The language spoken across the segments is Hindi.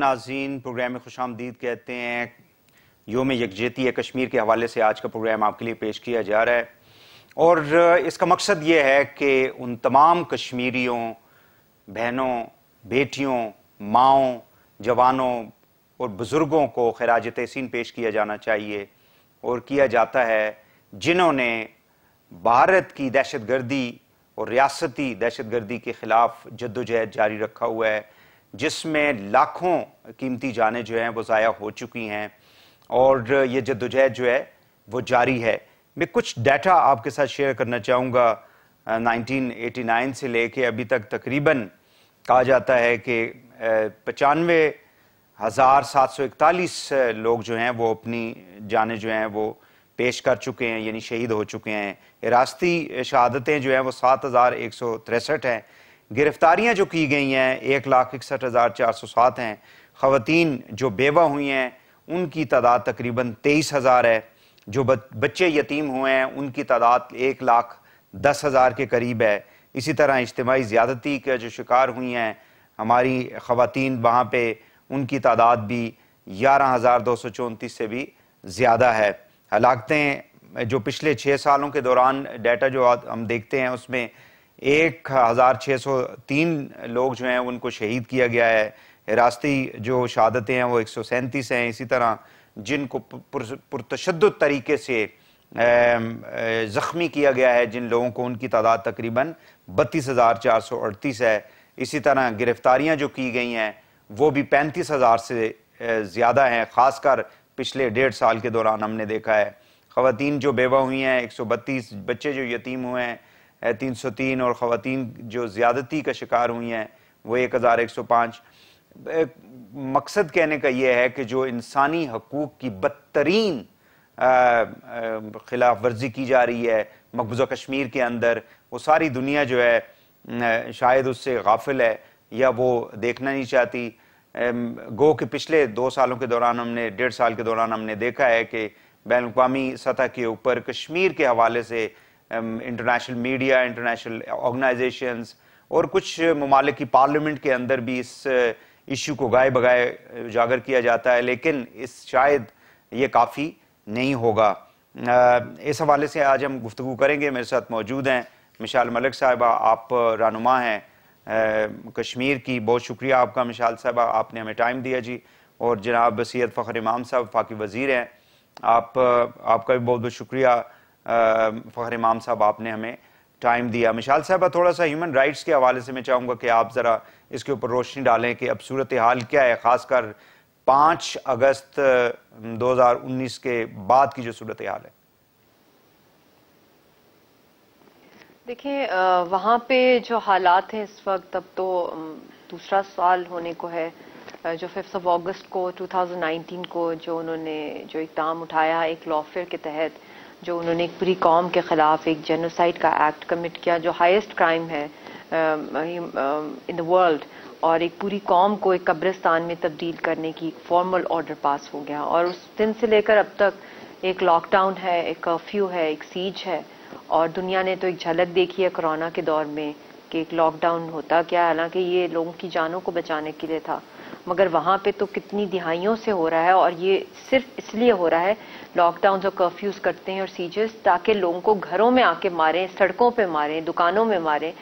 नाज़रीन, प्रोग्राम में खुशामदीद कहते हैं। योम यकजहती कश्मीर के हवाले से आज का प्रोग्राम आपके लिए पेश किया जा रहा है और इसका मकसद ये है कि उन तमाम कश्मीरियों, बहनों, बेटियों, माओं, जवानों और बुज़ुर्गों को खराज तहसीन पेश किया जाना चाहिए और किया जाता है, जिन्होंने भारत की दहशत गर्दी और रियासती दहशत गर्दी के ख़िलाफ़ जद्दोजहद जारी रखा हुआ है, जिसमें लाखों कीमती जानें जो हैं वो ज़ाया हो चुकी हैं और ये जद्दोजहद जो है वो जारी है। मैं कुछ डाटा आपके साथ शेयर करना चाहूँगा। 1989 से लेके अभी तक तकरीबन कहा जाता है कि 95,741 लोग जो हैं वो अपनी जानें जो हैं वो पेश कर चुके हैं, यानी शहीद हो चुके हैं। इरास्ती शहादतें जो हैं वो 7,163 हैं। गिरफ्तारियां जो की गई हैं 1,61,407 हैं। ख़वातीन जो बेवा हुई हैं उनकी तादाद तकरीबन 23,000 है। जो बच्चे यतीम हुए हैं उनकी तादाद 1,10,000 के करीब है। इसी तरह इज्तिमाई ज़्यादती के जो शिकार हुई हैं हमारी ख़वातीन, वहाँ पे उनकी तादाद भी 11,234 से भी ज़्यादा है। हलाकतें जो पिछले 6 सालों के दौरान डाटा जो हम देखते हैं उसमें 1,603 लोग जो हैं उनको शहीद किया गया है। हिरासती जो शहादतें हैं वो 137 हैं। इसी तरह जिनको पुरतशद्दुद तरीके से ज़ख्मी किया गया है जिन लोगों को, उनकी तादाद तकरीबन 32,438 है। इसी तरह गिरफ्तारियां जो की गई हैं वो भी 35,000 से ज़्यादा हैं। ख़ासकर पिछले 1.5 साल के दौरान हमने देखा है। ख़वातीन जो बेवा हुई हैं 132, बच्चे जो यतीम हुए हैं 303 और ख़वातीन जो ज़्यादती का शिकार हुई हैं वो 1,105। मकसद कहने का ये है कि जो इंसानी हकूक़ की बदतरीन खिलाफ वर्जी की जा रही है मकबूजा कश्मीर के अंदर, वो सारी दुनिया जो है शायद उससे गाफिल है या वो देखना नहीं चाहती। गो के पिछले 2 सालों के दौरान हमने, 1.5 साल के दौरान हमने देखा है कि बैन अवी सतह के ऊपर कश्मीर के हवाले से इंटरनेशनल मीडिया, इंटरनेशनल ऑर्गेनाइजेशंस और कुछ ममालिक की पार्लियामेंट के अंदर भी इस इशू को गाए बगाए उजागर किया जाता है, लेकिन इस शायद ये काफ़ी नहीं होगा। इस हवाले से आज हम गुफ्तगू करेंगे। मेरे साथ मौजूद हैं मिशाल मलिक साहिबा, आप रहनुमा हैं कश्मीर की। बहुत शुक्रिया आपका मिशाल साहिबा, आपने हमें टाइम दिया जी। और जनाब सैयद फ़खर इमाम साहब वफाकी वज़ीर हैं, आपका भी बहुत बहुत शुक्रिया फ़खर इमाम साहब, आपने हमें टाइम दिया। मिशाल साहब, थोड़ा सा ह्यूमन राइट्स के हवाले से मैं चाहूँगा कि आप ज़रा इसके ऊपर रोशनी डालें कि अब सूरत हाल क्या है, ख़ासकर 5 अगस्त 2019 के बाद की जो सूरत हाल है। देखिए, वहाँ पे जो हालात हैं इस वक्त, अब तो 2रा साल होने को है जो 5 अगस्त को 2019 को जो उन्होंने जो इक़दाम उठाया एक लॉफेयर के तहत, जो उन्होंने एक पूरी कौम के ख़िलाफ़ एक जेनोसाइड का एक्ट कमिट किया जो हाईएस्ट क्राइम है इन द वर्ल्ड, और एक पूरी कौम को एक कब्रिस्तान में तब्दील करने की एक फॉर्मल ऑर्डर पास हो गया। और उस दिन से लेकर अब तक एक लॉकडाउन है, एक कर्फ्यू है, एक सीज है, और दुनिया ने तो एक झलक देखी है कोरोना के दौर में कि एक लॉकडाउन होता क्या है। हालांकि ये लोगों की जानों को बचाने के लिए था, मगर वहाँ पे तो कितनी दिहाइयों से हो रहा है, और ये सिर्फ इसलिए हो रहा है लॉकडाउन और कर्फ्यूज करते हैं और सीजर्स, ताकि लोगों को घरों में आके मारें, सड़कों पे मारें, दुकानों में मारें,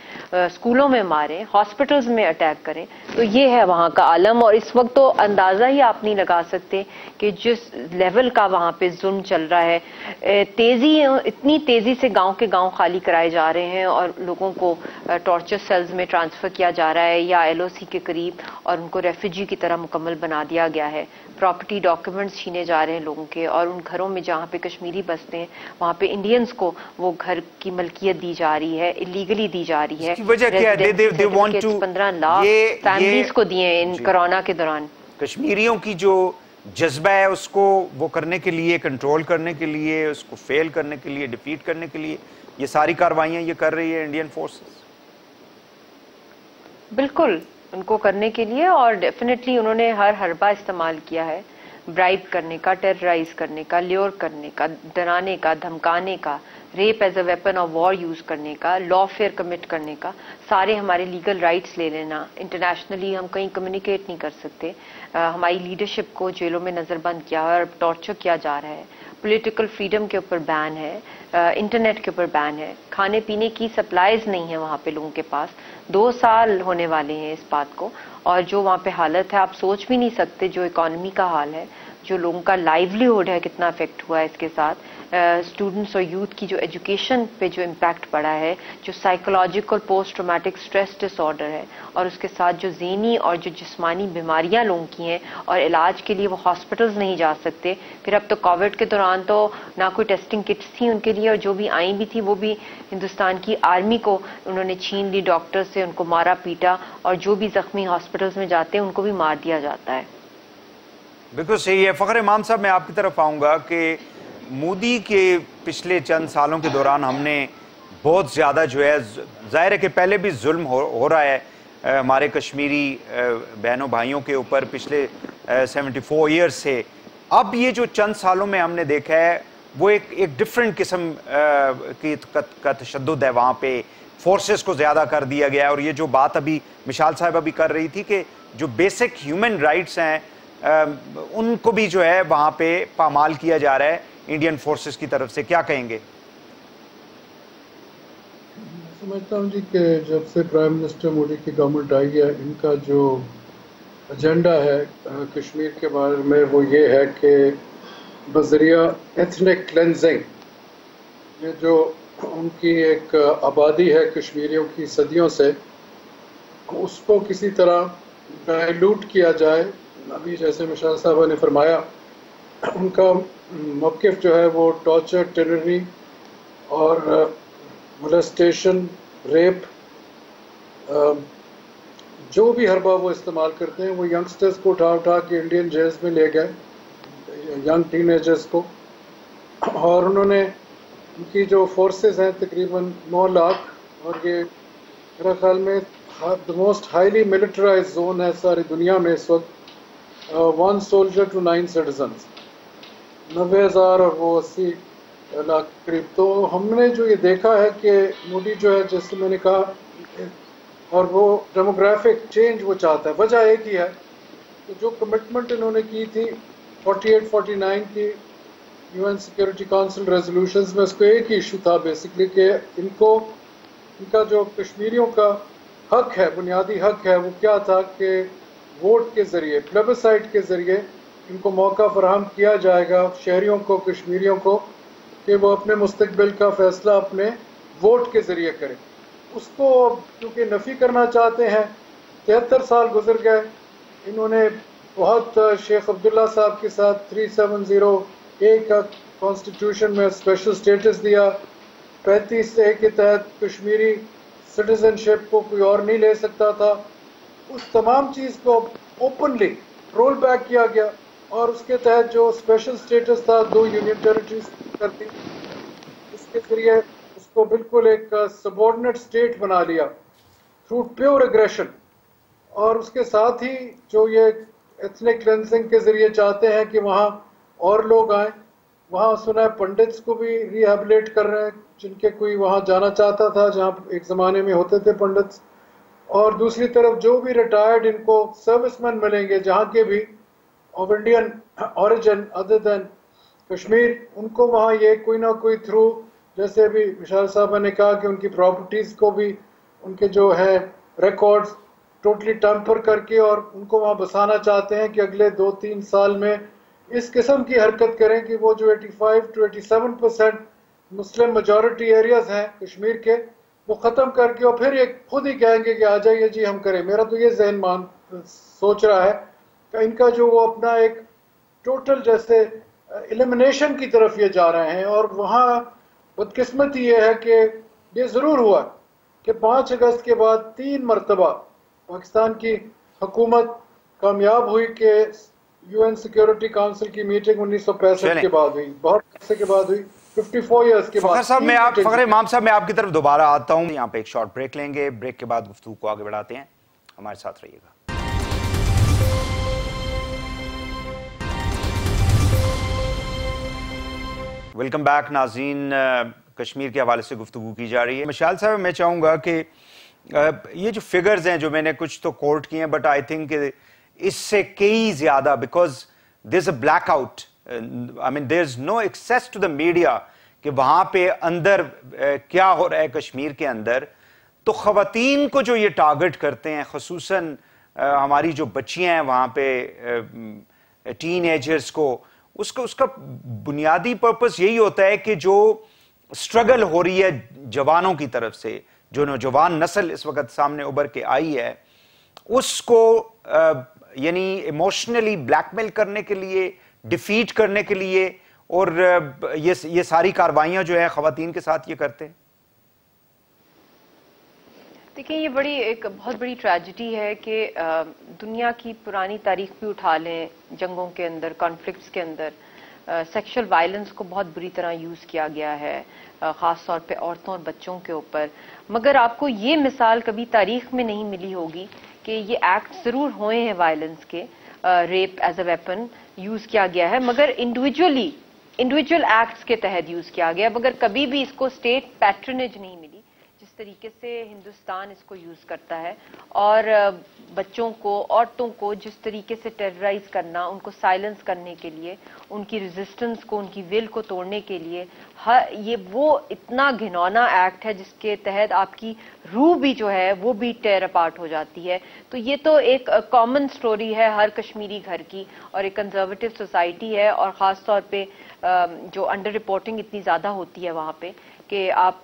स्कूलों में मारें, हॉस्पिटल्स में अटैक करें। तो ये है वहाँ का आलम। और इस वक्त तो अंदाज़ा ही आप नहीं लगा सकते कि जिस लेवल का वहाँ पे जुल्म चल रहा है, तेज़ी, इतनी तेज़ी से गाँव के गाँव खाली कराए जा रहे हैं और लोगों को टॉर्चर सेल्स में ट्रांसफ़र किया जा रहा है या LOC के करीब, और उनको रेफ्यूजी की तरह मुकम्मल बना दिया गया है। प्रॉपर्टी, डॉक्यूमेंट्स छीने जा रहे हैं लोगों के, और उन घरों में जहाँ पे कश्मीरी बसते हैं वहाँ पे इंडियंस को वो घर की मलकियत दी जा रही है, इलीगली दी जा रही है। वजह क्या है? They want to 15 lakh families को दिए इन कोरोना के दौरान। कश्मीरियों की जो जज्बा है उसको वो करने के लिए, कंट्रोल करने के लिए, उसको फेल करने के लिए, डिफीट करने के लिए ये सारी कार्रवाइयाँ ये कर रही है इंडियन फोर्सेस। बिल्कुल उनको करने के लिए, और डेफिनेटली उन्होंने हर हरबा इस्तेमाल किया है। ब्राइब करने का, टेरराइज करने का, ल्योर करने का, डराने का, धमकाने का, rape as a weapon of war use करने का, लॉफेयर कमिट करने का, सारे हमारे लीगल राइट्स ले लेना, इंटरनेशनली हम कहीं कम्युनिकेट नहीं कर सकते, हमारी लीडरशिप को जेलों में नजरबंद किया और टॉर्चर किया जा रहा है, पॉलिटिकल फ्रीडम के ऊपर बैन है, इंटरनेट के ऊपर बैन है, खाने पीने की सप्लाईज नहीं है वहाँ पे लोगों के पास, 2 साल होने वाले हैं इस बात को, और जो वहाँ पे हालत है आप सोच भी नहीं सकते, जो इकोनॉमी का हाल है, जो लोगों का लाइवलीहुड है कितना अफेक्ट हुआ है इसके साथ, स्टूडेंट्स और यूथ की जो एजुकेशन पे जो इम्पैक्ट पड़ा है, जो psychological post traumatic stress disorder है और उसके साथ जो ज़हनी और जो जिस्मानी बीमारियां लोगों की हैं और इलाज के लिए वो हॉस्पिटल्स नहीं जा सकते। फिर अब तो कोविड के दौरान तो ना कोई टेस्टिंग किट्स थी उनके लिए, और जो भी आई भी थी वो भी हिंदुस्तान की आर्मी को उन्होंने छीन ली, डॉक्टर से उनको मारा पीटा, और जो भी जख्मी हॉस्पिटल्स में जाते हैं उनको भी मार दिया जाता है। बिल्कुल सही है फ़खर इमाम साहब, मैं आपकी तरफ आऊँगा कि मोदी के पिछले चंद सालों के दौरान हमने बहुत ज़्यादा जो है, ज़ाहिर है कि पहले भी जुल्म हो रहा है हमारे कश्मीरी बहनों भाइयों के ऊपर पिछले 74 ईयर्स से, अब ये जो चंद सालों में हमने देखा है वो एक डिफरेंट किस्म का तशद्दुद है, वहाँ पे फोर्सेस को ज़्यादा कर दिया गया है। और ये जो बात अभी मिशाल साहब अभी कर रही थी कि जो बेसिक ह्यूमन राइट्स हैं उनको भी जो है वहाँ पे पामाल किया जा रहा है इंडियन फोर्सेस की तरफ से, क्या कहेंगे? समझता हूँ जी कि जब से प्राइम मिनिस्टर मोदी की गवर्नमेंट आई है, इनका जो एजेंडा है कश्मीर के बारे में वो ये है कि बजरिया एथनिक क्लेंजिंग, ये जो उनकी एक आबादी है कश्मीरियों की सदियों से, उसको किसी तरह डाइल्यूट किया जाए। अभी जैसे मिशाल साहब ने फरमाया, उनका मौक़िफ़ जो है वो टॉर्चर, टेररी और मोलेस्टेशन, रेप, जो भी हरबा वो इस्तेमाल करते हैं, वो यंगस्टर्स को उठा उठा के इंडियन जेल्स में ले गए, यंग टीनेजर्स को, और उन्होंने उनकी जो फोर्सेस हैं तकरीबन 9 लाख, और ये मेरा ख़्याल में the most highly militarise zone है सारी दुनिया में इस वक्त, 1 soldier to 9 citizens, 90,000 और वो 80 लाख करीब। तो हमने जो ये देखा है कि मोदी जो है, जैसे मैंने कहा, और वो डेमोग्राफिक चेंज वो चाहता है। वजह एक ही है कि जो कमिटमेंट इन्होंने की थी 48-49 की यूएन सिक्योरिटी काउंसिल रेजोल्यूशंस में, उसको एक ही इशू था बेसिकली कि इनको, इनका जो कश्मीरियों का हक है, बुनियादी हक है, वो क्या था कि वोट के ज़रिए, प्लेबिसाइट के ज़रिए इनको मौका फराहम किया जाएगा, शहरियों को, कश्मीरियों को, कि वो अपने मुस्तकबिल का फ़ैसला अपने वोट के ज़रिए करें। उसको क्योंकि नफ़ी करना चाहते हैं, 73 साल गुजर गए, इन्होंने बहुत, शेख अब्दुल्ला साहब के साथ 370A का कॉन्स्टिट्यूशन में स्पेशल स्टेटस दिया, 35A के तहत कश्मीरी सिटीजनशिप को कोई और नहीं ले सकता था, उस तमाम चीज़ को ओपनली रोल बैक किया गया, और उसके तहत जो स्पेशल स्टेटस था 2 यूनियन टेरिटरीज कर दी, इसके जरिए उसको बिल्कुल एक सबॉर्डिनेट स्टेट बना लिया थ्रू प्योर एग्रेशन। और उसके साथ ही जो ये एथनिक क्लेंसिंग के जरिए चाहते हैं कि वहाँ और लोग आएँ, वहाँ सुना है पंडित्स को भी रिहेबिलेट कर रहे हैं, जिनके कोई वहाँ जाना चाहता था, जहाँ एक ज़माने में होते थे पंडित्स। और दूसरी तरफ जो भी रिटायर्ड इनको सर्विसमैन मिलेंगे, जहाँ के भी of Indian origin other than Kashmir, उनको वहाँ ये कोई ना कोई थ्रू, जैसे अभी विशाल साहब ने कहा कि उनकी प्रॉपर्टीज़ को भी, उनके जो है रिकॉर्ड्स टोटली टैम्पर करके, और उनको वहाँ बसाना चाहते हैं कि अगले 2-3 साल में इस किस्म की हरकत करें कि वो जो 85 to 87% मुस्लिम मेजॉरिटी एरियाज़ हैं कश्मीर के, वो ख़त्म करके, और फिर एक खुद ही कहेंगे कि आ जाइए जी हम करें। मेरा तो ये जहन मान सोच रहा है कि इनका जो वो अपना एक टोटल जैसे एलिमिनेशन की तरफ ये जा रहे हैं। और वहाँ बदकिस्मती ये है कि ये ज़रूर हुआ कि 5 अगस्त के बाद 3 मरतबा पाकिस्तान की हुकूमत कामयाब हुई कि यूएन सिक्योरिटी काउंसिल की मीटिंग 1965 के बाद हुई, बहुत अरसे के बाद हुई, 54 ईयर्स के बाद। फखर इमाम साहब, मैं आपकी तरफ दोबारा आता हूँ, यहाँ पे एक शॉर्ट ब्रेक लेंगे, ब्रेक के बाद गुफ्तगू को आगे बढ़ाते हैं, हमारे साथ रहिएगा। वेलकम बैक नाज़रीन, कश्मीर के हवाले से गुफ्तगू की जा रही है। मिशाल साहब, मैं चाहूँगा कि ये जो फिगर्स हैं जो मैंने कुछ तो कोट किए हैं, बट आई थिंक इससे कई ज़्यादा, because there is a black out, I mean there is no access to the media कि वहाँ पे अंदर क्या हो रहा है कश्मीर के अंदर। तो ख़वातीन को जो ये टारगेट करते हैं, ख़ुसूसन हमारी जो बच्चियाँ हैं वहाँ पे टीन एजर्स को, उसका बुनियादी पर्पस यही होता है कि जो स्ट्रगल हो रही है जवानों की तरफ से, जो नौजवान नस्ल इस वक्त सामने उभर के आई है, उसको यानी इमोशनली ब्लैकमेल करने के लिए, डिफीट करने के लिए, और ये सारी कार्रवाइयाँ जो है ख़वातीन के साथ ये करते हैं। देखिए, ये बहुत बड़ी ट्रेजिडी है कि दुनिया की पुरानी तारीख भी उठा लें, जंगों के अंदर, कॉन्फ्लिक्ट्स के अंदर सेक्सुअल वायलेंस को बहुत बुरी तरह यूज़ किया गया है, ख़ास तौर पे औरतों और बच्चों के ऊपर। मगर आपको ये मिसाल कभी तारीख में नहीं मिली होगी कि ये एक्ट ज़रूर हुए हैं वायलेंस के, rape as a weapon use किया गया है, मगर इंडिविजुअल एक्ट्स के तहत यूज़ किया गया, मगर कभी भी इसको स्टेट पैट्रनेज नहीं मिली जिस तरीके से हिंदुस्तान इसको यूज़ करता है। और बच्चों को, औरतों को जिस तरीके से टेरराइज करना, उनको साइलेंस करने के लिए, उनकी रेजिस्टेंस को, उनकी विल को तोड़ने के लिए, ये वो इतना घिनौना एक्ट है जिसके तहत आपकी रूह भी जो है वो भी टेर अपार्ट हो जाती है। तो ये तो एक कॉमन स्टोरी है हर कश्मीरी घर की, और एक कंजर्वेटिव सोसाइटी है, और ख़ास तौर पर जो अंडर रिपोर्टिंग इतनी ज़्यादा होती है वहाँ पर कि आप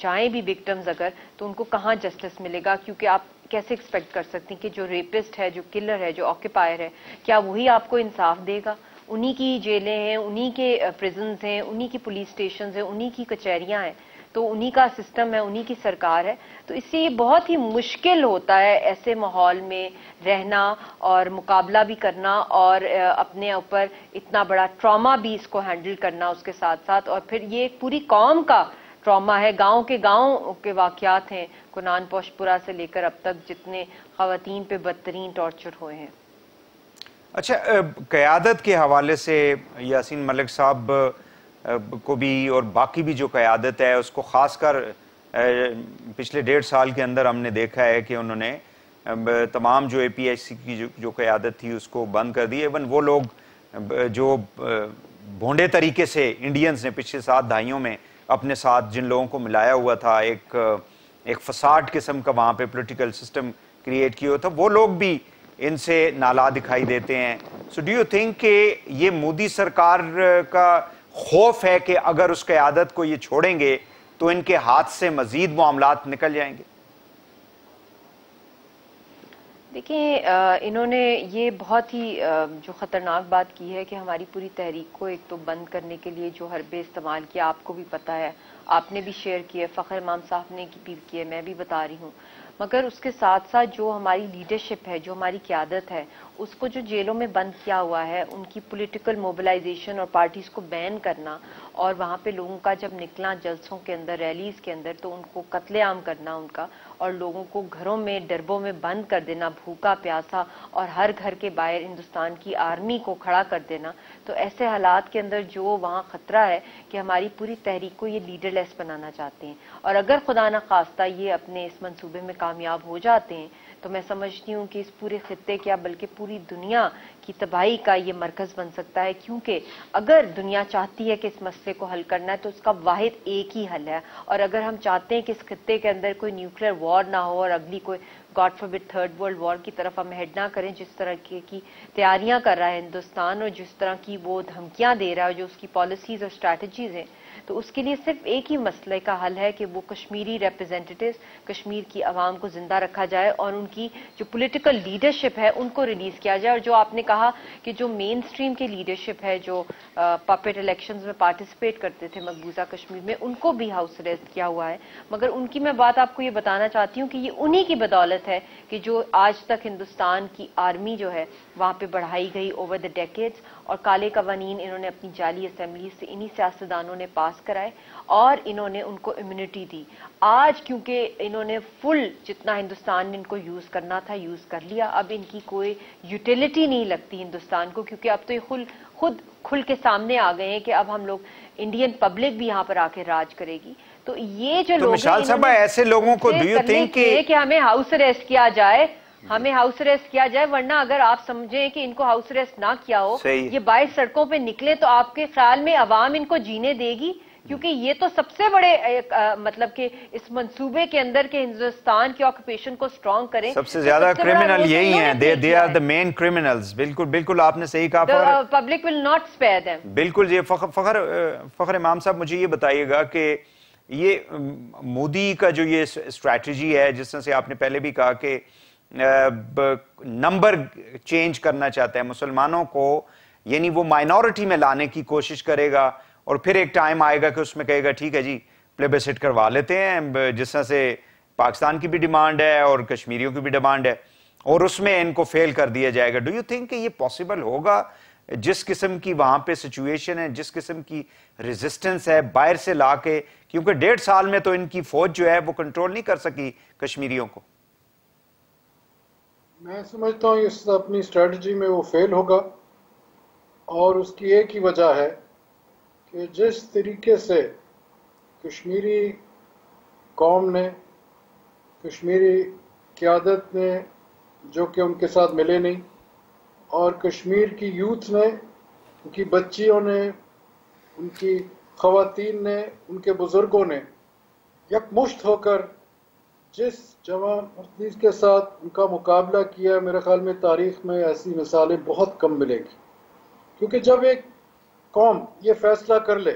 जाएं भी विक्टिम्स अगर, तो उनको कहाँ जस्टिस मिलेगा, क्योंकि आप कैसे एक्सपेक्ट कर सकती हैं कि जो रेपिस्ट है, जो किलर है, जो ऑक्यूपायर है, क्या वही आपको इंसाफ देगा? उन्हीं की जेलें हैं, उन्हीं के प्रिजन्स हैं, उन्हीं की पुलिस स्टेशंस हैं, उन्हीं की कचहरियां हैं, तो उन्हीं का सिस्टम है, उन्हीं की सरकार है। तो इससे ये बहुत ही मुश्किल होता है ऐसे माहौल में रहना और मुकाबला भी करना, और अपने ऊपर इतना बड़ा ट्रॉमा भी इसको हैंडल करना उसके साथ साथ। और फिर ये एक पूरी कौम का ट्रॉमा है, गाँव के वाक़यात हैं, कुनान पोशपुरा से लेकर अब तक जितने ख़वातीन पे बदतरीन टॉर्चर हुए हैं। अच्छा, क़यादत के हवाले से यासीन मलिक साहब को भी और बाकी भी जो क़यादत है उसको ख़ासकर पिछले 1.5 साल के अंदर हमने देखा है कि उन्होंने तमाम जो APIC की जो क़यादत थी उसको बंद कर दी। इवन वो लोग जो भोंडे तरीके से इंडियंस ने पिछले 7 दहाइयों में अपने साथ जिन लोगों को मिलाया हुआ था, एक फसाद किस्म का वहाँ पे पॉलिटिकल सिस्टम क्रिएट किया था, वो लोग भी इनसे नाला दिखाई देते हैं। सो डू यू थिंक कि ये मोदी सरकार का खौफ है कि अगर उस क़यादत को ये छोड़ेंगे तो इनके हाथ से मज़ीद मामलात निकल जाएंगे? देखिए, इन्होंने ये बहुत ही जो ख़तरनाक बात की है कि हमारी पूरी तहरीक को एक तो बंद करने के लिए जो हरबे इस्तेमाल किया, आपको भी पता है, आपने भी शेयर किया, फ़खर इमाम साहब ने भी किए, मैं भी बता रही हूँ, मगर उसके साथ साथ जो हमारी लीडरशिप है, जो हमारी क़यादत है, उसको जो जेलों में बंद किया हुआ है, उनकी पॉलिटिकल मोबिलाइजेशन और पार्टीज़ को बैन करना, और वहाँ पे लोगों का जब निकला जलसों के अंदर, रैलीज़ के अंदर, तो उनको कत्लेआम करना उनका, और लोगों को घरों में, डरबों में बंद कर देना, भूखा प्यासा, और हर घर के बाहर हिंदुस्तान की आर्मी को खड़ा कर देना। तो ऐसे हालात के अंदर जो वहाँ ख़तरा है कि हमारी पूरी तहरीक को ये लीडरलेस बनाना चाहते हैं, और अगर खुदा न खास्ता ये अपने इस मंसूबे में कामयाब हो जाते हैं तो मैं समझती हूँ कि इस पूरे खित्ते क्या बल्कि पूरी दुनिया की तबाही का ये मरकज़ बन सकता है। क्योंकि अगर दुनिया चाहती है कि इस मसले को हल करना है तो उसका वाहिद एक ही हल है, और अगर हम चाहते हैं कि इस खित्ते के अंदर कोई न्यूक्लियर वॉर ना हो और अगली कोई god forbid 3rd world war की तरफ हम हेड ना करें, जिस तरह की तैयारियाँ कर रहा है हिंदुस्तान और जिस तरह की वो धमकियाँ दे रहा है, जो उसकी पॉलिसीज़ और स्ट्रैटेजीज़ हैं, तो उसके लिए सिर्फ एक ही मसले का हल है कि वो कश्मीरी रिप्रेजेंटेटिव्स, कश्मीर की आवाम को जिंदा रखा जाए और उनकी जो पॉलिटिकल लीडरशिप है उनको रिलीज़ किया जाए। और जो आपने कहा कि जो मेन स्ट्रीम की लीडरशिप है, जो पपेट इलेक्शंस में पार्टिसिपेट करते थे मकबूजा कश्मीर में, उनको भी हाउस अरेस्ट किया हुआ है, मगर उनकी मैं बात आपको ये बताना चाहती हूँ कि ये उन्हीं की बदौलत है कि जो आज तक हिंदुस्तान की आर्मी जो है वहाँ पर बढ़ाई गई ओवर द डेकेड्स, और काले कवानीन इन्होंने अपनी जाली असम्बली से इन्हीं सियासतदानों ने पास कराए और इन्होंने उनको इम्यूनिटी दी। आज क्योंकि इन्होंने फुल जितना हिंदुस्तान ने इनको यूज़ करना था यूज़ कर लिया, अब इनकी कोई यूटिलिटी नहीं लगती हिंदुस्तान को, क्योंकि अब तो ये खुल के सामने आ गए हैं कि अब हम लोग इंडियन पब्लिक भी यहाँ पर आके राज करेगी। तो ये जो लोग मिशाल साहब ऐसे लोगों को डू यू थिंक कि हमें हाउस अरेस्ट किया जाए, वरना अगर आप समझें कि इनको हाउस अरेस्ट ना किया हो, ये बाहर सड़कों पे निकले तो आपके ख्याल में आवाम इनको जीने देगी? क्योंकि ये तो सबसे बड़े मतलब कि इस मंसूबे के अंदर के हिंदुस्तान के ऑक्यूपेशन को स्ट्रॉन्ग करें। सबसे ज्यादा क्रिमिनल यही हैं, they are the main criminals. बिल्कुल बिल्कुल आपने सही कहा, public will not spare them. बिल्कुल। ये फखर इमाम साहब मुझे ये बताइएगा कि ये मोदी का जो ये स्ट्रैटेजी है, जिस तरह से आपने पहले भी कहा कि नंबर चेंज करना चाहता है मुसलमानों को, यानी वो माइनॉरिटी में लाने की कोशिश करेगा और फिर एक टाइम आएगा कि उसमें कहेगा ठीक है जी प्लेबेसिट करवा लेते हैं, जिस तरह से पाकिस्तान की भी डिमांड है और कश्मीरियों की भी डिमांड है, और उसमें इनको फेल कर दिया जाएगा। डू यू थिंक कि ये पॉसिबल होगा? जिस किस्म की वहां पे सिचुएशन है, जिस किस्म की रेजिस्टेंस है बाहर से ला के, क्योंकि 1.5 साल में तो इनकी फौज जो है वो कंट्रोल नहीं कर सकी कश्मीरियों को। मैं समझता हूँ इस अपनी स्ट्रेटजी में वो फेल होगा, और उसकी एक ही वजह है कि जिस तरीके से कश्मीरी कौम ने, कश्मीरी क़यादत ने, जो कि उनके साथ मिले नहीं, और कश्मीर की यूथ ने, उनकी बच्चियों ने, उनकी ख़वातीन ने, उनके बुज़ुर्गों ने यकमुश्त होकर जिस जमा मर्दीज़ के साथ उनका मुकाबला किया, मेरे ख़्याल में तारीख़ में ऐसी मिसालें बहुत कम मिलेगी। क्योंकि जब एक कौम ये फैसला कर ले,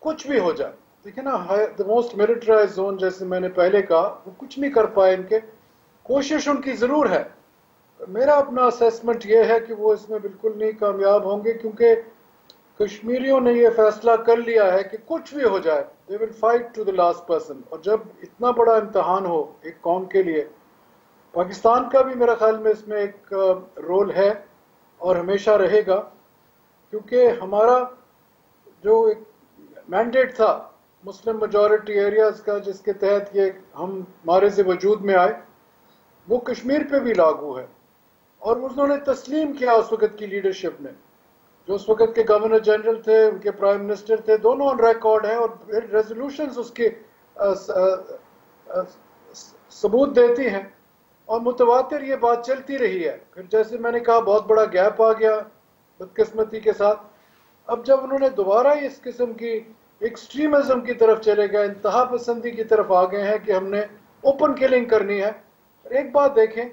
कुछ भी हो जाए, देखिए ना द मोस्ट मिलिटराइज जोन जैसे मैंने पहले कहा, वो कुछ नहीं कर पाए। इनके कोशिश उनकी ज़रूर है, मेरा अपना असेसमेंट ये है कि वो इसमें बिल्कुल नहीं कामयाब होंगे, क्योंकि कश्मीरियों ने ये फैसला कर लिया है कि कुछ भी हो जाए they will fight to the last person. और जब इतना बड़ा इम्तहान हो एक कौम के लिए, पाकिस्तान का भी मेरा ख्याल में इसमें एक रोल है और हमेशा रहेगा, क्योंकि हमारा जो एक मैंडेट था मुस्लिम मेजॉरिटी एरियाज़ का, जिसके तहत ये हम हमारे से वजूद में आए, वो कश्मीर पे भी लागू है। और उन्होंने तस्लीम किया उस वक्त की लीडरशिप ने, जो उस वक्त के गवर्नर जनरल थे, उनके प्राइम मिनिस्टर थे, दोनों ऑन रिकॉर्ड हैं, और फिर रेजोल्यूशंस उसके सबूत देती हैं, और मुतवातिर ये बात चलती रही है। फिर जैसे मैंने कहा बहुत बड़ा गैप आ गया बदकिस्मती के साथ। अब जब उन्होंने दोबारा इस किस्म की एक्सट्रीमिज़म की तरफ चले गए, इंतहा पसंदी की तरफ आ गए हैं कि हमने ओपन किलिंग करनी है। एक बात देखें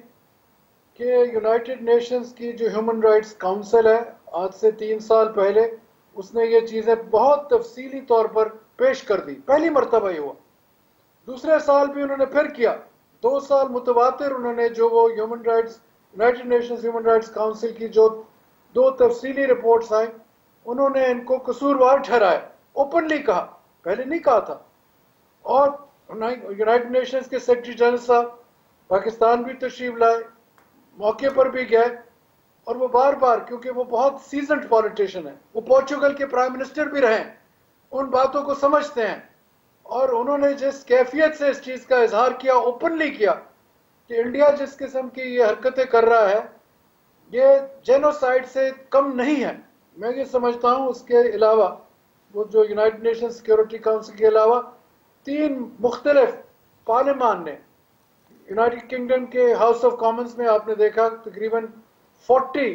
कि यूनाइटेड नेशंस की जो ह्यूमन राइट्स काउंसिल है, आज से 3 साल पहले उसने ये चीज़ें बहुत तफसीली तौर पर पेश कर दी। पहली मरतबा ये हुआ, दूसरे साल भी उन्होंने फिर किया, 2 साल मुतवातिर उन्होंने जो वो human rights United Nations human rights council की जो 2 तफसीली रिपोर्ट्स आई, उन्होंने इनको कसूरवार ठहराया, ओपनली कहा, पहले नहीं कहा था। और यूनाइटेड नेशंस के सेक्रेटरी जनरल साहब पाकिस्तान भी तशरीफ लाए, मौके पर भी गए, और वो बार बार, क्योंकि वो बहुत सीजन्ड पॉलिटिशियन है, वो पोर्चुगल के प्राइम मिनिस्टर भी रहे, उन बातों को समझते हैं, और उन्होंने जिस कैफियत से इस चीज़ का इजहार किया, ओपनली किया कि इंडिया जिस किस्म की ये हरकतें कर रहा है ये जेनोसाइड से कम नहीं है। मैं ये समझता हूँ उसके अलावा वो जो यूनाइटेड नेशन सिक्योरिटी काउंसिल के अलावा 3 मुख्तलिफ पार्लियामान ने, यूनाइटेड किंगडम के हाउस ऑफ कॉमन्स में आपने देखा तकरीबन 40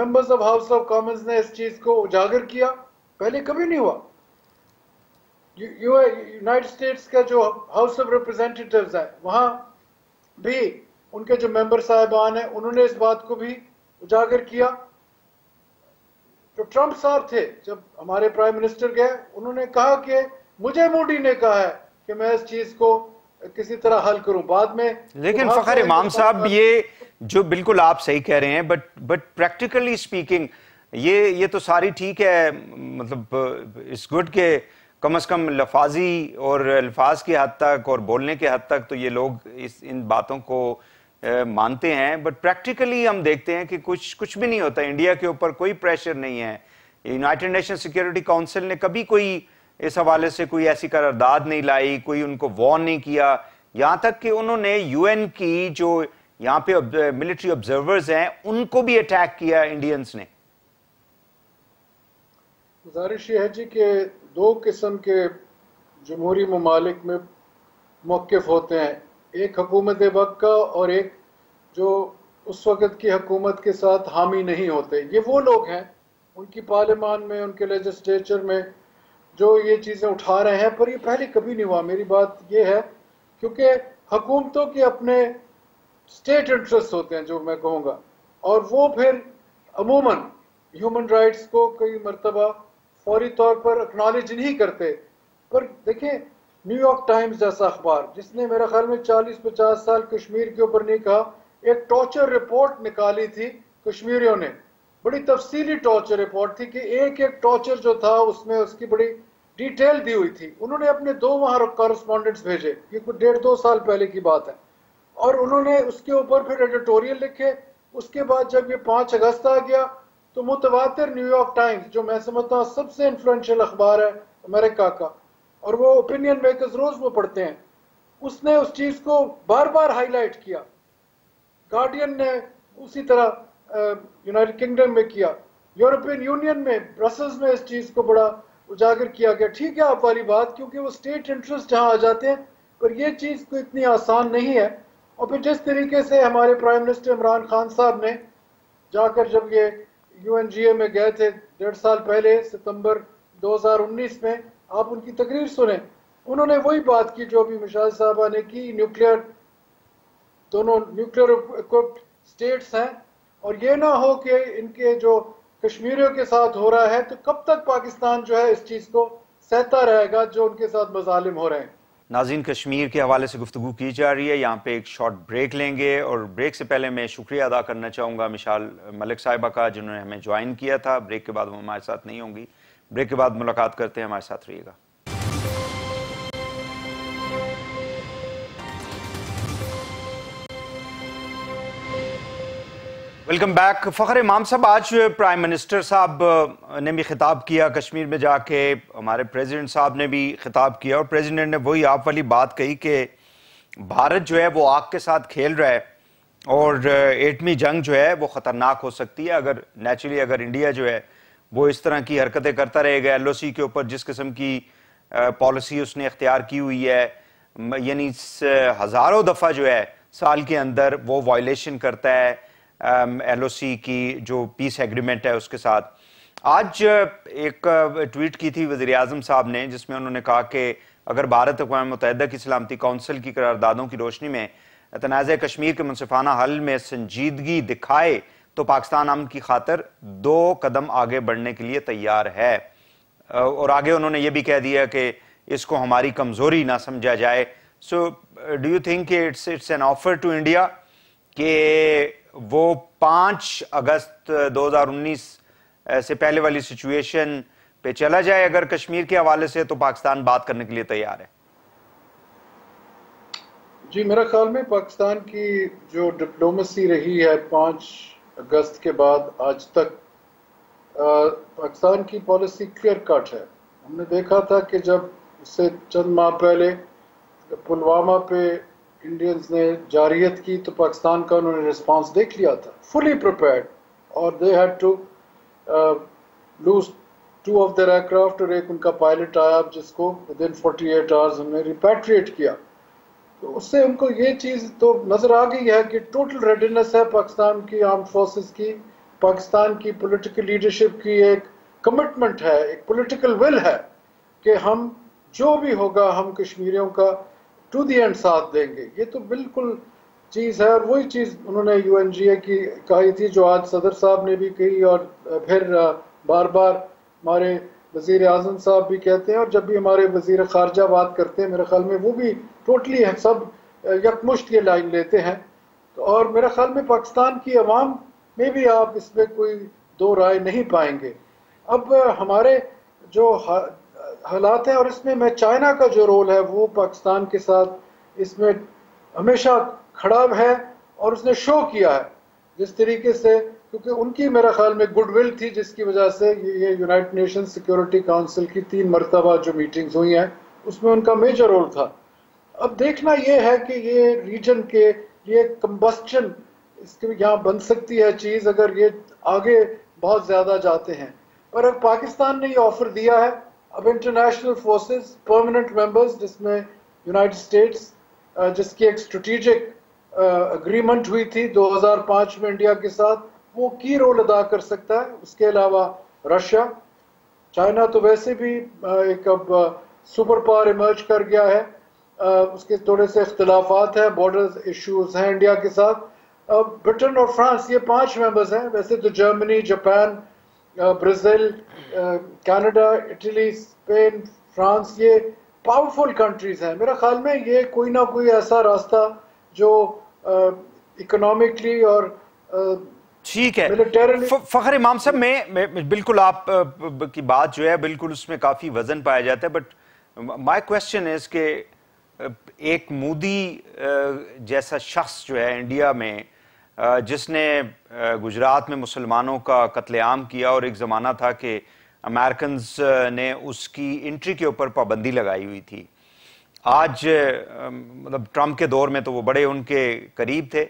members of House of Commons ने इस चीज़ को उजागर किया, पहले कभी नहीं हुआ। यूनाइटेड स्टेट्स का जो हाउस ऑफ रिप्रेजेंटेटिव्स है, वहाँ भी उनके जो मेंबर साहिबान हैं उन्होंने इस बात को भी उजागर किया। तो ट्रंप साहब थे जब हमारे प्राइम मिनिस्टर गए, उन्होंने कहा कि मुझे मोदी ने कहा है कि मैं इस चीज़ को किसी तरह हल करूं बाद में। लेकिन फखर इमाम साहब ये जो बिल्कुल आप सही कह रहे हैं, बट प्रैक्टिकली स्पीकिंग ये तो सारी ठीक है, मतलब इस गुड के कम से कम लफाजी और अल्फाज की हद तक और बोलने के हद तक तो ये लोग इन बातों को मानते हैं, बट प्रैक्टिकली हम देखते हैं कि कुछ भी नहीं होता। इंडिया के ऊपर कोई प्रेशर नहीं है। यूनाइटेड नेशन सिक्योरिटी काउंसिल ने कभी कोई इस हवाले से कोई ऐसी करारदाद नहीं लाई, कोई उनको वॉर्न नहीं किया। यहाँ तक कि उन्होंने यूएन की जो यहाँ पे मिलिट्री ऑब्जर्वर्स हैं उनको भी अटैक किया इंडियंस ने। गुजारिश ये है जी कि दो किस्म के जमहूरी ममालिक में मौक़िफ़ होते हैं, एक हकूमत वक्त का और एक जो उस वक्त की हकूमत के साथ हामी नहीं होते। ये वो लोग हैं, उनकी पार्लियामान में, उनके लेजिस्लेचर में जो ये चीज़ें उठा रहे हैं, पर ये पहले कभी नहीं हुआ। मेरी बात ये है क्योंकि हकूमतों के अपने स्टेट इंटरेस्ट होते हैं जो मैं कहूँगा, और वो फिर अमूमन ह्यूमन राइट्स को कई मरतबा फौरी तौर पर एक्नॉलेज नहीं करते। पर देखें न्यूयॉर्क टाइम्स जैसा अखबार, जिसने मेरे ख्याल में 40-50 साल कश्मीर के ऊपर नहीं कहा, एक टॉर्चर रिपोर्ट निकाली थी कश्मीरियों ने, बड़ी तफसीली टॉर्चर रिपोर्ट थी कि एक एक टॉर्चर जो था उसमें उसकी बड़ी डिटेल दी हुई थी। उन्होंने अपने दो वहाँ कॉरेस्पॉन्डेंट्स भेजे, ये कुछ 1.5-2 साल पहले की बात है, और उन्होंने उसके ऊपर फिर एडिटोरियल लिखे। उसके बाद जब ये 5 अगस्त आ गया तो मुतवातर न्यूयॉर्क टाइम्स, जो मैं समझता हूँ सबसे इन्फ्लुएंशियल अखबार है अमेरिका का, और वो ओपिनियन मेकर्स रोज वो पढ़ते हैं, उसने उस चीज़ को बार बार हाईलाइट किया। गार्डियन ने उसी तरह यूनाइटेड किंगडम में किया, यूरोपियन यूनियन में ब्रसल्स में इस चीज़ को बड़ा उजागर किया गया। ठीक है आप वाली बात, क्योंकि वो स्टेट इंटरेस्ट जहाँ आ जाते हैं, पर यह चीज़ को इतनी आसान नहीं है। और फिर जिस तरीके से हमारे प्राइम मिनिस्टर इमरान खान साहब ने जाकर जब ये UNGA में गए थे 1.5 साल पहले, सितंबर 2019 में, आप उनकी तकरीर सुने, उन्होंने वही बात की जो अभी मिशाल साहबा ने की। न्यूक्लियर, दोनों न्यूक्लियर इक्विप्ड स्टेट्स हैं, और ये ना हो कि इनके जो कश्मीरियों के साथ हो रहा है, तो कब तक पाकिस्तान जो है इस चीज़ को सहता रहेगा जो उनके साथ मजालिम हो रहे हैं। नाज़रीन, कश्मीर के हवाले से गुफ्तगू की जा रही है, यहाँ पे एक शॉर्ट ब्रेक लेंगे, और ब्रेक से पहले मैं शुक्रिया अदा करना चाहूँगा मिशाल मलिक साहिबा का, जिन्होंने हमें ज्वाइन किया था। ब्रेक के बाद वो हमारे साथ नहीं होंगी, ब्रेक के बाद मुलाकात करते हैं, हमारे साथ रहिएगा। Welcome back. फ़खर इमाम साहब, आज प्राइम मिनिस्टर साहब ने भी ख़िताब किया कश्मीर में जाके, हमारे प्रेसिडेंट साहब ने भी ख़िताब किया, और प्रेसिडेंट ने वही आप वाली बात कही कि भारत जो है वो आग के साथ खेल रहा है, और एटमी जंग जो है वो ख़तरनाक हो सकती है अगर नेचुरली अगर इंडिया जो है वो इस तरह की हरकतें करता रहेगा। LOC के ऊपर जिस किस्म की पॉलिसी उसने अख्तियार की हुई है, यानी हज़ारों दफ़ा जो है साल के अंदर वो वायलेशन करता है LOC की जो पीस एग्रीमेंट है उसके साथ। आज एक ट्वीट की थी वज़ीर आज़म साहब ने, जिसमें उन्होंने कहा कि अगर भारत अक़वाम मुत्तहिदा की सलामती कौंसिल की करारदादों की रोशनी में तनाज़ा कश्मीर के मुनसिफाना हल में संजीदगी दिखाए तो पाकिस्तान अमन की खातर 2 कदम आगे बढ़ने के लिए तैयार है। और आगे उन्होंने ये भी कह दिया कि इसको हमारी कमज़ोरी ना समझा जाए। So do you think it's an offer to India कि वो 5 अगस्त 2019 से पहले वाली सिचुएशन पे चला जाए अगर कश्मीर के हवाले से, तो पाकिस्तान बात करने के लिए तैयार है? जी, मेरा ख्याल में पाकिस्तान की जो डिप्लोमेसी रही है 5 अगस्त के बाद आज तक, पाकिस्तान की पॉलिसी क्लियर कट है। हमने देखा था कि जब उससे चंद माह पहले पुलवामा पे इंडियंस ने जारियत की तो पाकिस्तान का उन्होंने रिस्पांस देख लिया था, फुली प्रिपेयर्ड, और they had to lose 2 of their aircraft, और एक उनका पायलट आया जिसको विदिन 48 आवर्स हमने रिपेट्रिएट किया। तो उससे उनको ये चीज़ तो नज़र आ गई है कि टोटल रेडीनेस है पाकिस्तान की आर्म फोर्सेस की, पाकिस्तान की पॉलिटिकल लीडरशिप की एक कमिटमेंट है, एक पॉलिटिकल विल है कि हम जो भी होगा हम कश्मीरियों का टू दी एंड साथ देंगे। ये तो बिल्कुल चीज़ है, और वही चीज़ उन्होंने UNGA की कही थी जो आज सदर साहब ने भी कही, और फिर बार बार हमारे वज़ीर आज़म साहब भी कहते हैं, और जब भी हमारे वज़ीर ख़ारजा बात करते हैं मेरे ख्याल में वो भी टोटली है, सब यकमुश्त ये लाइन लेते हैं। तो और मेरे ख्याल में पाकिस्तान की आवाम में भी आप इसमें कोई 2 राय नहीं पाएंगे। अब हमारे जो हालात हैं, और इसमें मैं चाइना का जो रोल है वो पाकिस्तान के साथ इसमें हमेशा खड़ा है, और उसने शो किया है जिस तरीके से, क्योंकि उनकी मेरा ख्याल में गुडविल थी जिसकी वजह से ये यूनाइटेड नेशन सिक्योरिटी काउंसिल की 3 मरतबा जो मीटिंग्स हुई हैं उसमें उनका मेजर रोल था। अब देखना ये है कि ये रीजन के लिए कंबस्टन इसके यहाँ बन सकती है चीज़ अगर ये आगे बहुत ज़्यादा जाते हैं। पर अब पाकिस्तान ने ये ऑफर दिया है, अब इंटरनेशनल फोर्सेस परमानेंट मेंबर्स जिसमें यूनाइटेड स्टेट्स जिसकी एक स्ट्रेटेजिक अग्रीमेंट हुई थी 2005 में इंडिया के साथ, वो की रोल अदा कर सकता है। उसके अलावा रशिया, चाइना तो वैसे भी एक अब सुपर पावर इमर्ज कर गया है, उसके थोड़े से इख्तलाफात हैं, बॉर्डर इश्यूज हैं इंडिया के साथ। ब्रिटेन और फ्रांस ये 5 मेंबर्स हैं, वैसे तो Germany, Japan, Brazil, Canada, Italy, Spain, France ये पावरफुल कंट्रीज़ हैं। मेरा ख्याल में ये कोई ना कोई ऐसा रास्ता जो इकोनॉमिकली और ठीक है। फखर इमाम साहब मैं बिल्कुल आप की बात जो है बिल्कुल उसमें काफ़ी वजन पाया जाता है, बट माय क्वेश्चन इज के एक मोदी जैसा शख्स जो है इंडिया में जिसने गुजरात में मुसलमानों का कत्लेआम किया और एक ज़माना था कि अमेरिकन्स ने उसकी एंट्री के ऊपर पाबंदी लगाई हुई थी, आज मतलब ट्रम्प के दौर में तो वो बड़े उनके करीब थे,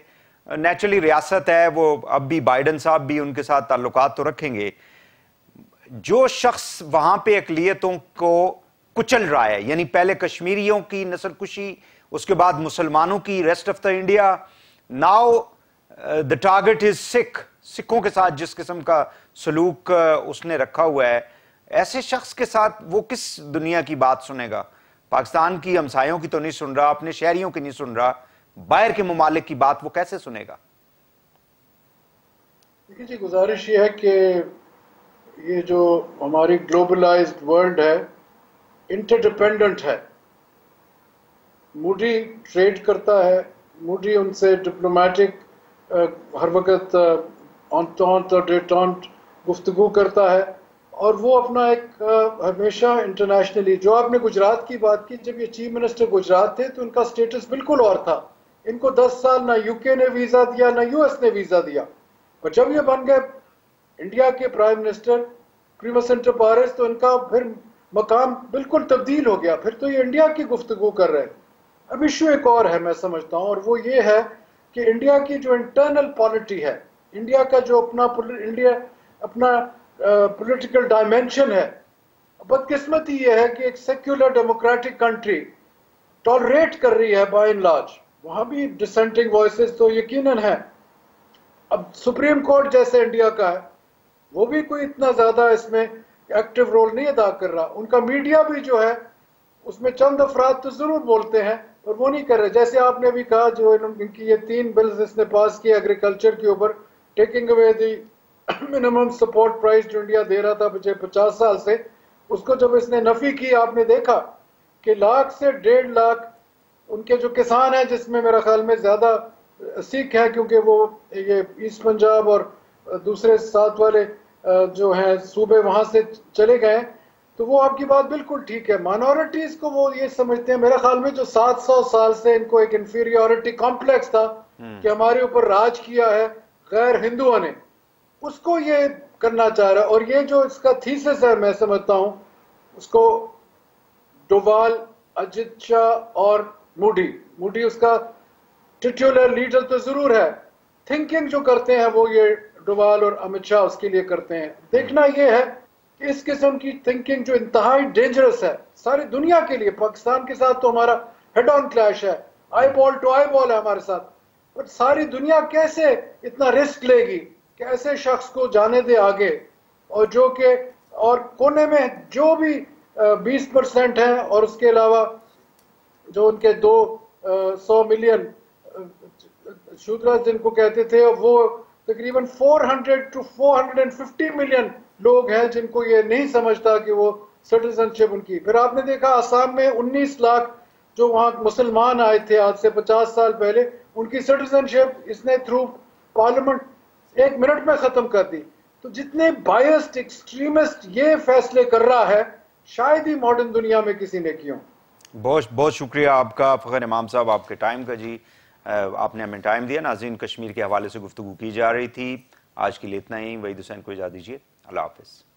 नेचुरली रियासत है वो, अब भी बाइडन साहब भी उनके साथ ताल्लुकात तो रखेंगे। जो शख्स वहाँ पे अकलियतों को कुचल रहा है, यानी पहले कश्मीरियों की नस्लकुशी, उसके बाद मुसलमानों की, rest of the India, now the target is Sikh, सिखों के साथ जिस किस्म का सलूक उसने रखा हुआ है, ऐसे शख्स के साथ वो किस दुनिया की बात सुनेगा? पाकिस्तान की हमसायों की तो नहीं सुन रहा, अपने शहरियों की नहीं सुन रहा, बाहर के मुमालिक की बात वो कैसे सुनेगा? देखिए जी, गुजारिश ये है कि ये जो हमारी ग्लोबलाइज्ड वर्ल्ड है इंटरडिपेंडेंट है, मोदी ट्रेड करता है, मोदी उनसे डिप्लोमेटिक हर वक्त ऑनटॉन्ट और डेटॉन्ट गुफ्तगू करता है, और वो अपना एक हमेशा इंटरनेशनली, जो आपने गुजरात की बात की, जब ये चीफ मिनिस्टर गुजरात थे तो उनका स्टेटस बिल्कुल और था, इनको 10 साल ना यूके ने वीज़ा दिया ना यूएस ने वीज़ा दिया, पर जब ये बन गए इंडिया के prime minister primus inter pares तो इनका फिर मकाम बिल्कुल तब्दील हो गया, फिर तो ये इंडिया की गुफ्तगू कर रहे हैं। अब इशू एक और है मैं समझता हूँ, और वो ये है कि इंडिया की जो इंटरनल पॉलिटी है, इंडिया का जो अपना पॉलिटिकल डायमेंशन है, बदकिस्मती ये है कि एक सेक्युलर डेमोक्रेटिक कंट्री टॉलरेट कर रही है बाय एंड लार्ज, वहाँ भी डिसेंटिंग वॉइसेस तो यकीनन है। अब सुप्रीम कोर्ट जैसे इंडिया का है वो भी कोई इतना ज़्यादा इसमें एक्टिव रोल नहीं अदा कर रहा, उनका मीडिया भी जो है उसमें चंद अफराद तो ज़रूर बोलते हैं पर वो नहीं कर रहे, जैसे आपने भी कहा जो इनकी ये 3 बिल्स इसने पास किए एग्रीकल्चर के ऊपर, taking away the minimum support price जो इंडिया दे रहा था पिछले 50 साल से, उसको जब इसने नफ़ी की आपने देखा कि 1 लाख से 1.5 लाख उनके जो किसान हैं, जिसमें मेरा ख्याल में ज़्यादा सिख है क्योंकि वो ये ईस्ट पंजाब और दूसरे साथ वाले जो हैं सूबे वहाँ से चले गए, तो वो आपकी बात बिल्कुल ठीक है। माइनॉरिटीज़ को वो ये समझते हैं, मेरे ख्याल में जो 700 साल से इनको एक इंफीरियॉरिटी कॉम्प्लेक्स था कि हमारे ऊपर राज किया है गैर हिंदुओं ने, उसको ये करना चाह रहा है। और ये जो इसका थीसिस है मैं समझता हूँ उसको डोवाल, अजित शाह और मोदी उसका टिट्यूलर लीडर तो ज़रूर है, थिंकिंग जो करते हैं वो ये डोवाल और अमित शाह उसके लिए करते हैं। देखना ये है कि इस किस्म की थिंकिंग जो इंतहाई डेंजरस है सारी दुनिया के लिए, पाकिस्तान के साथ तो हमारा हेड ऑन क्लैश है, eyeball to eyeball है हमारे साथ, बट सारी दुनिया कैसे इतना रिस्क लेगी कि ऐसे शख्स को जाने दे आगे, और जो कि और कोने में जो भी 20% हैं और उसके अलावा जो उनके 200 मिलियन शूद्रा जिनको कहते थे, वो तकरीबन 400 टू 450 मिलियन लोग हैं जिनको ये नहीं समझता कि वो सिटीजनशिप उनकी। फिर आपने देखा आसाम में 19 लाख जो वहाँ मुसलमान आए थे आज से 50 साल पहले, उनकी सिटीजनशिप इसने थ्रू पार्लियामेंट 1 मिनट में ख़त्म कर दी। तो जितने बायस्ड एक्सट्रीमिस्ट ये फैसले कर रहा है शायद ही मॉडर्न दुनिया में किसी ने किया। बहुत बहुत शुक्रिया आपका फखर इमाम साहब आपके टाइम का जी। आपने हमें टाइम दिया। नाज़रीन, कश्मीर के हवाले से गुफ्तगू की जा रही थी। आज के लिए इतना ही। वहीद हुसैन को इजाज़त दीजिए। अल्लाह हाफ़िज़।